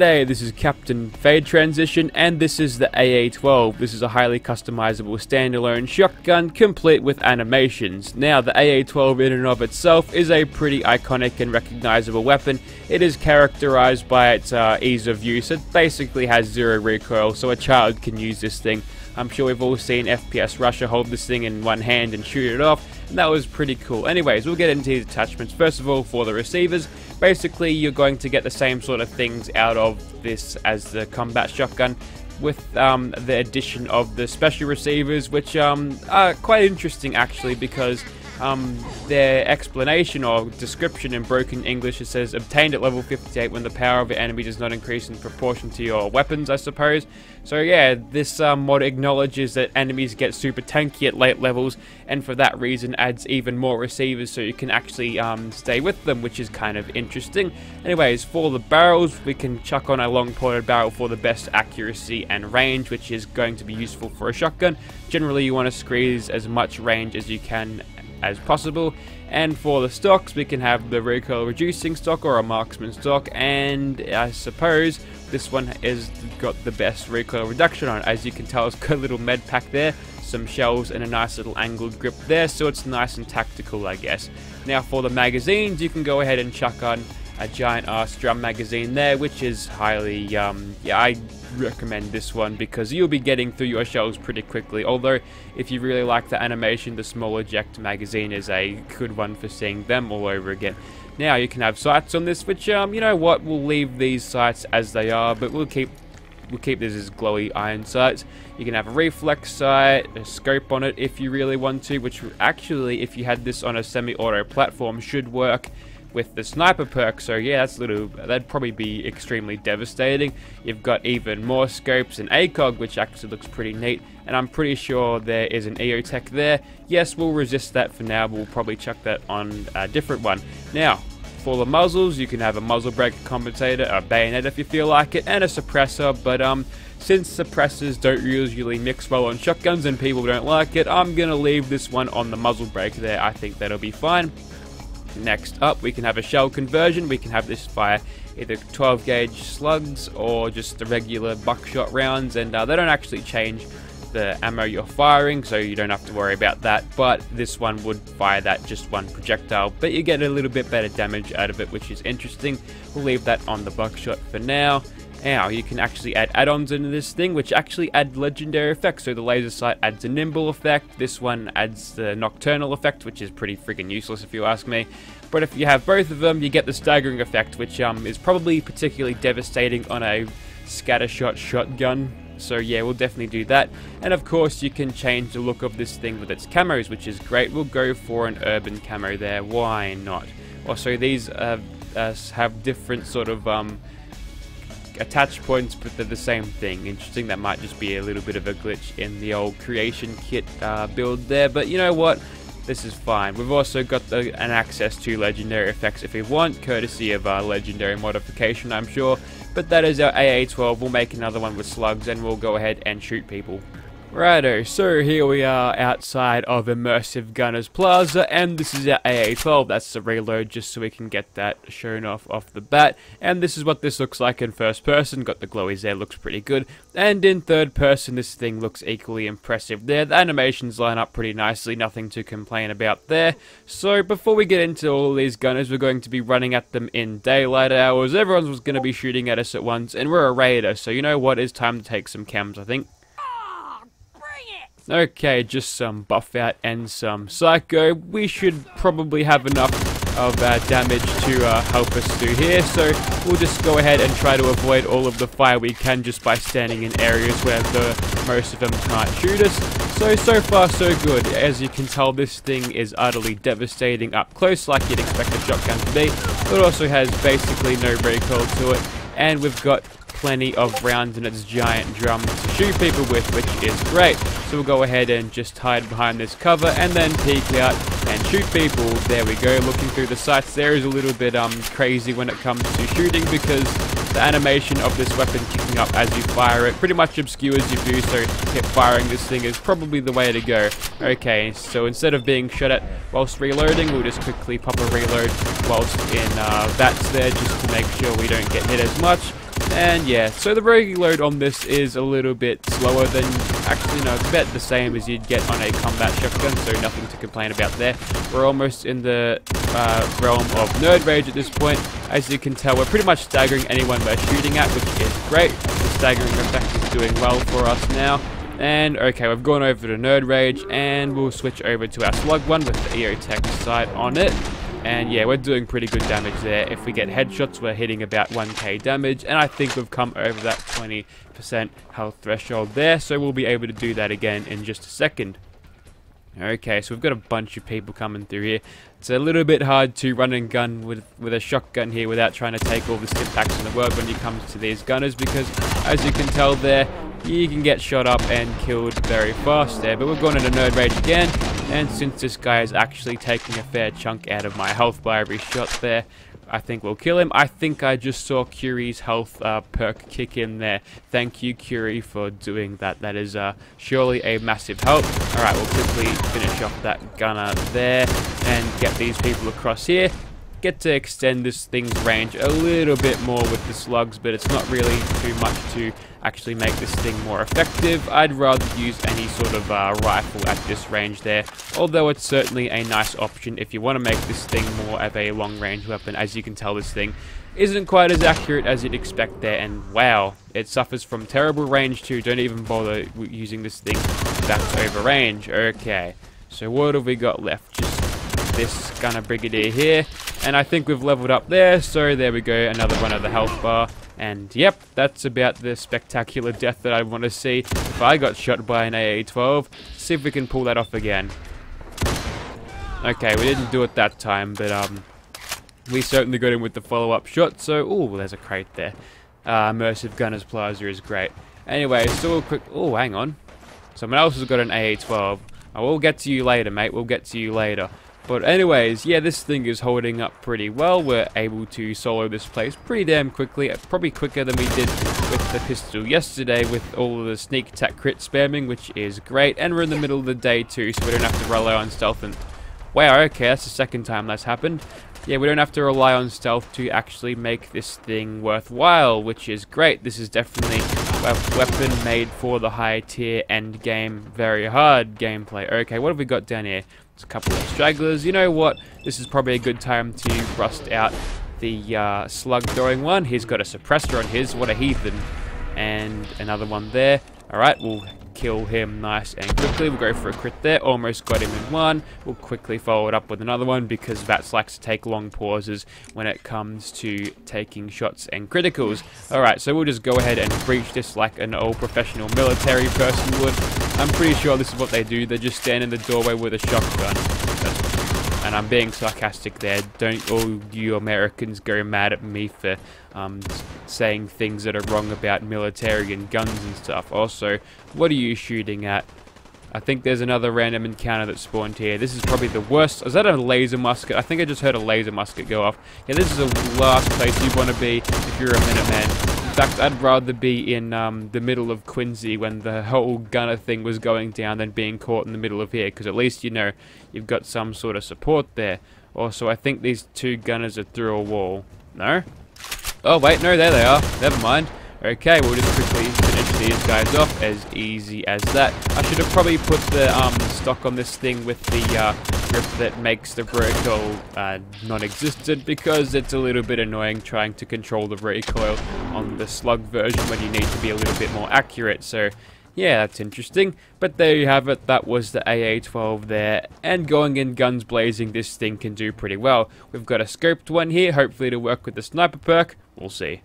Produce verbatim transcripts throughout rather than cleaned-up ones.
G'day, this is Captain Fade Transition, and this is the A A twelve. This is a highly customizable standalone shotgun complete with animations. Now, the A A twelve in and of itself is a pretty iconic and recognizable weapon. It is characterized by its uh, ease of use. It basically has zero recoil, so a child can use this thing. I'm sure we've all seen F P S Russia hold this thing in one hand and shoot it off, and that was pretty cool. Anyways, we'll get into these attachments. First of all, for the receivers, basically you're going to get the same sort of things out of this as the combat shotgun, with um, the addition of the special receivers, which um, are quite interesting actually, because Um, their explanation or description in broken English, it says obtained at level fifty-eight when the power of your enemy does not increase in proportion to your weapons, I suppose. So yeah, this um, mod acknowledges that enemies get super tanky at late levels, and for that reason adds even more receivers so you can actually um, stay with them, which is kind of interesting. Anyways, for the barrels, we can chuck on a long ported barrel for the best accuracy and range, which is going to be useful for a shotgun. Generally you want to squeeze as much range as you can as possible. And for the stocks, we can have the recoil reducing stock or a marksman stock, and I suppose this one has got the best recoil reduction on it. As you can tell, it's got a little med pack there, some shells, and a nice little angled grip there, so it's nice and tactical, I guess. Now for the magazines, you can go ahead and chuck on a giant ass drum magazine there, which is highly um yeah I recommend this one, because you'll be getting through your shells pretty quickly. Although if you really like the animation, the small eject magazine is a good one for seeing them all over again. Now you can have sights on this, which um you know what, we'll leave these sights as they are, but we'll keep We'll keep this as glowy iron sights. You can have a reflex sight, a scope on it if you really want to, which actually, if you had this on a semi-auto platform, should work with the sniper perk. So yeah, that's little, that'd probably be extremely devastating. You've got even more scopes and A C O G, which actually looks pretty neat, and I'm pretty sure there is an EOTech there. Yes, we'll resist that for now, but we'll probably chuck that on a different one. Now, for the muzzles, you can have a muzzle breaker compensator, a bayonet if you feel like it, and a suppressor, but um, since suppressors don't usually mix well on shotguns and people don't like it, I'm gonna leave this one on the muzzle breaker there. I think that'll be fine. Next up, we can have a shell conversion. We can have this fire either twelve gauge slugs or just the regular buckshot rounds, and uh, they don't actually change the ammo you're firing, so you don't have to worry about that, but this one would fire that just one projectile, but you get a little bit better damage out of it, which is interesting. We'll leave that on the buckshot for now. Now you can actually add add-ons into this thing, which actually add legendary effects. So the laser sight adds a nimble effect, this one adds the nocturnal effect, which is pretty freaking useless if you ask me, but if you have both of them you get the staggering effect, which um is probably particularly devastating on a scattershot shotgun. So yeah, we'll definitely do that. And of course you can change the look of this thing with its camos, which is great. We'll go for an urban camo there, why not? Also, these uh, uh, have different sort of um, attach points, but they're the same thing. Interesting, that might just be a little bit of a glitch in the old creation kit uh, build there, but you know what, this is fine. We've also got the, an access to legendary effects if we want, courtesy of our legendary modification, I'm sure. But that is our A A twelve. We'll make another one with slugs and we'll go ahead and shoot people. Righto, so here we are outside of Immersive Gunners Plaza, and this is our A A twelve. That's the reload, just so we can get that shown off off the bat. And this is what this looks like in first person. Got the glowies there, looks pretty good. And in third person, this thing looks equally impressive there. The animations line up pretty nicely, nothing to complain about there. So before we get into all these gunners, we're going to be running at them in daylight hours. Everyone's was going to be shooting at us at once, and we're a raider, so you know what, it's time to take some cams, I think. Okay, just some buff out and some psycho. We should probably have enough of uh, damage to uh, help us through here, so we'll just go ahead and try to avoid all of the fire we can just by standing in areas where the most of them can't shoot us. So, so far so good. As you can tell, this thing is utterly devastating up close, like you'd expect a shotgun to be. It also has basically no recoil to it, and we've got plenty of rounds in its giant drum to shoot people with, which is great. So we'll go ahead and just hide behind this cover and then peek out and shoot people. There we go. Looking through the sights there is a little bit um crazy when it comes to shooting, because the animation of this weapon kicking up as you fire it pretty much obscures your view, so hip firing this thing is probably the way to go. Okay, so instead of being shot at whilst reloading, we'll just quickly pop a reload whilst in uh, V A T S there, just to make sure we don't get hit as much. And yeah, so the reload on this is a little bit slower than, actually no, it's about the same as you'd get on a combat shotgun, so nothing to complain about there. We're almost in the uh, realm of nerd rage at this point. As you can tell, we're pretty much staggering anyone we're shooting at, which is great. The staggering effect is doing well for us now. And okay, we've gone over to nerd rage, and we'll switch over to our slug one with the EOTech sight on it. And yeah, we're doing pretty good damage there. If we get headshots, we're hitting about one K damage, and I think we've come over that twenty percent health threshold there, so we'll be able to do that again in just a second. Okay, so we've got a bunch of people coming through here. It's a little bit hard to run and gun with, with a shotgun here without trying to take all the stim packs in the world when it comes to these gunners, because as you can tell there, you can get shot up and killed very fast there. But we've gone into nerd rage again, and since this guy is actually taking a fair chunk out of my health by every shot there, I think we'll kill him. I think I just saw Curie's health uh, perk kick in there. Thank you, Curie, for doing that. That is uh, surely a massive help. Alright, we'll quickly finish off that gunner there and get these people across here. Get to extend this thing's range a little bit more with the slugs, but it's not really too much to actually make this thing more effective. I'd rather use any sort of uh, rifle at this range there, although it's certainly a nice option if you want to make this thing more of a long range weapon. As you can tell, this thing isn't quite as accurate as you'd expect there, and wow, it suffers from terrible range too. Don't even bother using this thing that's over range. Okay, so what have we got left? Just this gunner brigadier here, and I think we've leveled up there, so there we go, another one of the health bar. And yep, that's about the spectacular death that I want to see if I got shot by an A A twelve. See if we can pull that off again. Okay, we didn't do it that time, but um we certainly got in with the follow-up shot. So oh, there's a crate there. uh, Immersive Gunners Plaza is great anyway. So we'll quick, oh hang on, someone else has got an A A twelve. I will get to you later, mate, we'll get to you later. But anyways, yeah, this thing is holding up pretty well. We're able to solo this place pretty damn quickly. Probably quicker than we did with the pistol yesterday with all of the sneak attack crit spamming, which is great. And we're in the middle of the day too, so we don't have to rely on stealth and... Wow, okay, that's the second time that's happened. Yeah, we don't have to rely on stealth to actually make this thing worthwhile, which is great. This is definitely a weapon made for the high tier end game, very hard gameplay. Okay, what have we got down here? A couple of stragglers. You know what, this is probably a good time to bust out the uh, slug throwing one. He's got a suppressor on his, what a heathen. And another one there. Alright, we'll kill him nice and quickly. We'll go for a crit there, almost got him in one. We'll quickly follow it up with another one because VATS likes to take long pauses when it comes to taking shots and criticals. Alright, so we'll just go ahead and breach this like an old professional military person would. I'm pretty sure this is what they do, they just stand in the doorway with a shotgun. And I'm being sarcastic there, don't all you Americans go mad at me for um, saying things that are wrong about military and guns and stuff. Also, what are you shooting at? I think there's another random encounter that spawned here. This is probably the worst. Is that a laser musket? I think I just heard a laser musket go off. Yeah, this is the last place you want to be if you're a Minuteman. In fact, I'd rather be in um, the middle of Quincy when the whole gunner thing was going down than being caught in the middle of here, because at least you know you've got some sort of support there. Also, I think these two gunners are through a wall. No? Oh, wait, no, there they are. Never mind. Okay, we'll just quickly finish these guys off, as easy as that. I should have probably put the um, stock on this thing with the uh, grip that makes the recoil uh, non-existent, because it's a little bit annoying trying to control the recoil on the slug version when you need to be a little bit more accurate. So yeah, that's interesting. But there you have it, that was the A A twelve there, and going in guns blazing, this thing can do pretty well. We've got a scoped one here, hopefully to work with the sniper perk, we'll see.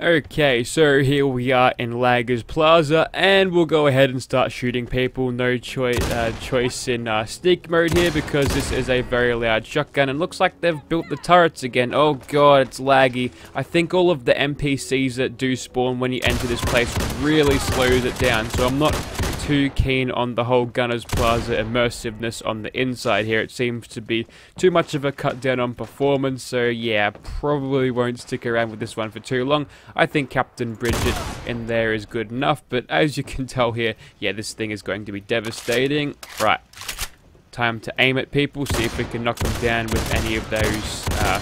Okay, so here we are in Lagger's Plaza, and we'll go ahead and start shooting people. No choi uh, choice in uh, sneak mode here, because this is a very loud shotgun, and looks like they've built the turrets again. Oh god, it's laggy. I think all of the N P Cs that do spawn when you enter this place really slows it down, so I'm not too keen on the whole Gunners Plaza immersiveness on the inside here. It seems to be too much of a cut down on performance, so yeah, probably won't stick around with this one for too long. I think Captain Bridget in there is good enough, but as you can tell here, yeah, this thing is going to be devastating. Right, time to aim at people, see if we can knock them down with any of those uh,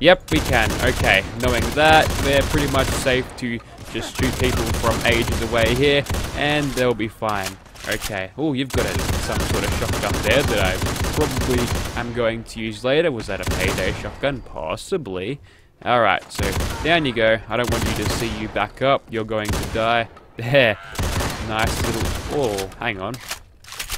Yep, we can. Okay, knowing that, we're pretty much safe to just shoot people from ages away here, and they'll be fine. Okay. Oh, you've got a, some sort of shotgun there that I probably am going to use later. Was that a payday shotgun? Possibly. Alright, so down you go. I don't want you to see you back up. You're going to die. There. Nice little... Oh, hang on.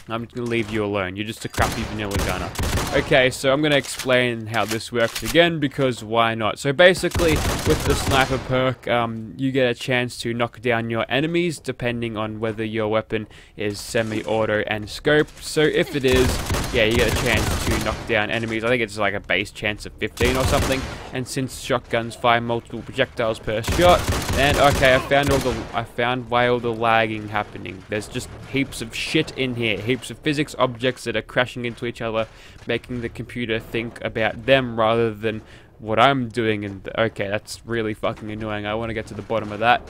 I'm just going to leave you alone. You're just a crappy vanilla gunner. Okay, so I'm going to explain how this works again, because why not? So basically, with the sniper perk, um, you get a chance to knock down your enemies, depending on whether your weapon is semi-auto and scoped. So if it is, yeah, you get a chance to knock down enemies. I think it's like a base chance of fifteen or something. And since shotguns fire multiple projectiles per shot, and okay, I found all the I found why all the lagging happening. There's just heaps of shit in here. Heaps of physics objects that are crashing into each other, making the computer think about them rather than what I'm doing. And okay, that's really fucking annoying. I want to get to the bottom of that.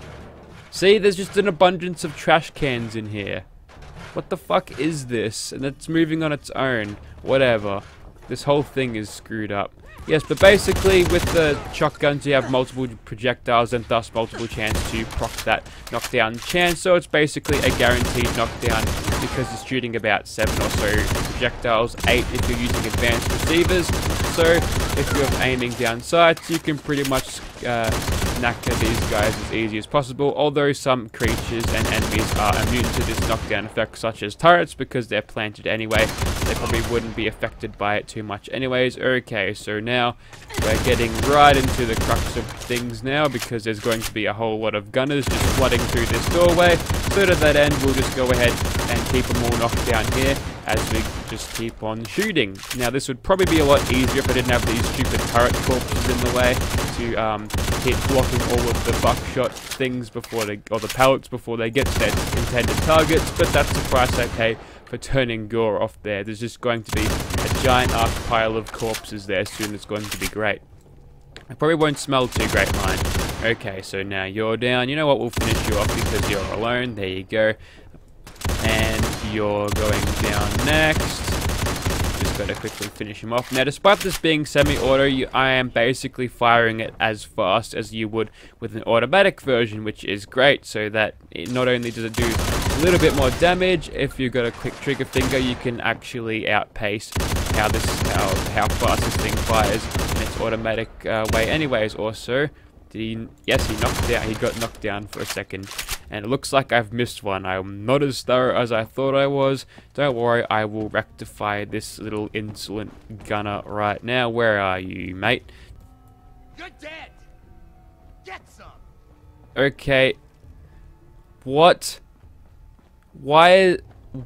See, there's just an abundance of trash cans in here. What the fuck is this? And it's moving on its own. Whatever. This whole thing is screwed up. Yes, but basically with the shotguns you have multiple projectiles and thus multiple chance to proc that knockdown chance. So it's basically a guaranteed knockdown because it's shooting about seven or so projectiles, eight if you're using advanced receivers. So if you're aiming down sights, you can pretty much uh, knacker these guys as easy as possible. Although some creatures and enemies are immune to this knockdown effect, such as turrets, because they're planted anyway. They probably wouldn't be affected by it too much anyways. Okay, so now we're getting right into the crux of things now, because there's going to be a whole lot of gunners just flooding through this doorway. So to that end, we'll just go ahead and keep them all knocked down here as we just keep on shooting. Now this would probably be a lot easier if I didn't have these stupid turret corpses in the way to um, keep blocking all of the buckshot things before they, or the pellets before they get to their intended targets, but that's the price I pay for turning gore off there. There's just going to be a giant ass pile of corpses there soon. It's going to be great. I probably won't smell too great mine. Okay, so now you're down. You know what? We'll finish you off because you're alone. There you go. And you're going down next. Just gotta quickly finish him off. Now, despite this being semi-auto, you, I am basically firing it as fast as you would with an automatic version, which is great. So that it not only does it do a little bit more damage, if you've got a quick trigger finger, you can actually outpace how this how how fast this thing fires in its automatic uh, way, anyways. Also, did he, yes, he knocked down. He got knocked down for a second. And it looks like I've missed one. I'm not as thorough as I thought I was. Don't worry, I will rectify this little insolent gunner right now. Where are you, mate? You're dead. Get some. Okay. What? Why?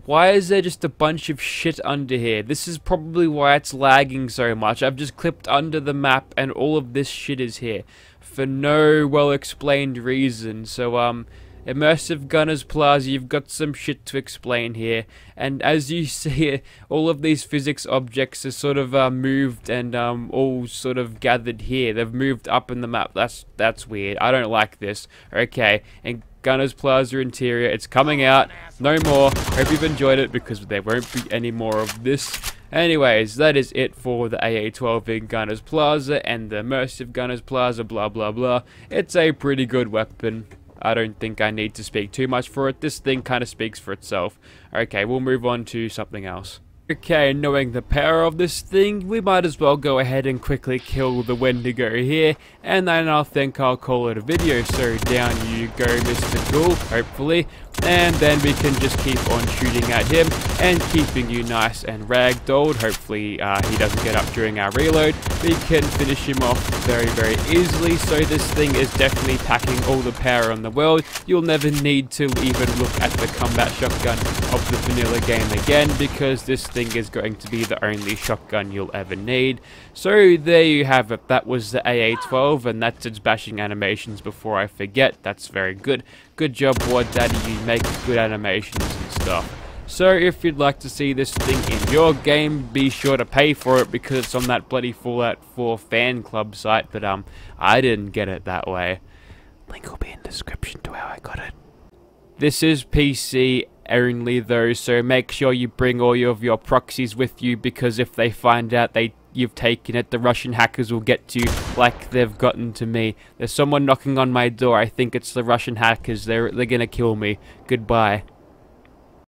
Why is there just a bunch of shit under here? This is probably why it's lagging so much. I've just clipped under the map, and all of this shit is here for no well-explained reason. So, um. Immersive Gunners Plaza, you've got some shit to explain here. And as you see, all of these physics objects are sort of uh, moved and um, all sort of gathered here. They've moved up in the map. That's that's weird. I don't like this. Okay, and Gunners Plaza interior, it's coming out. No more. Hope you've enjoyed it, because there won't be any more of this. Anyways, that is it for the A A twelve in Gunners Plaza and the Immersive Gunners Plaza, blah, blah, blah. It's a pretty good weapon. I don't think I need to speak too much for it. This thing kind of speaks for itself. Okay, we'll move on to something else. Okay, knowing the power of this thing, we might as well go ahead and quickly kill the Wendigo here, and then I think I'll call it a video. So down you go, Mister Ghoul, hopefully, and then we can just keep on shooting at him and keeping you nice and ragdolled. Hopefully uh, he doesn't get up during our reload. We can finish him off very, very easily. So this thing is definitely packing all the power in the world. You'll never need to even look at the combat shotgun of the vanilla game again, because this thing is going to be the only shotgun you'll ever need. So there you have it. That was the A A twelve, and that's its bashing animations before I forget. That's very good. Good job, Ward Daddy. You make good animations and stuff. So if you'd like to see this thing in your game, be sure to pay for it, because it's on that bloody Fallout four fan club site. But um, I didn't get it that way. Link will be in the description to how I got it. This is P C only though, so make sure you bring all of your proxies with you, because if they find out they you've taken it, the Russian hackers will get to you like they've gotten to me. There's someone knocking on my door. I think it's the Russian hackers. They're, they're gonna kill me. Goodbye.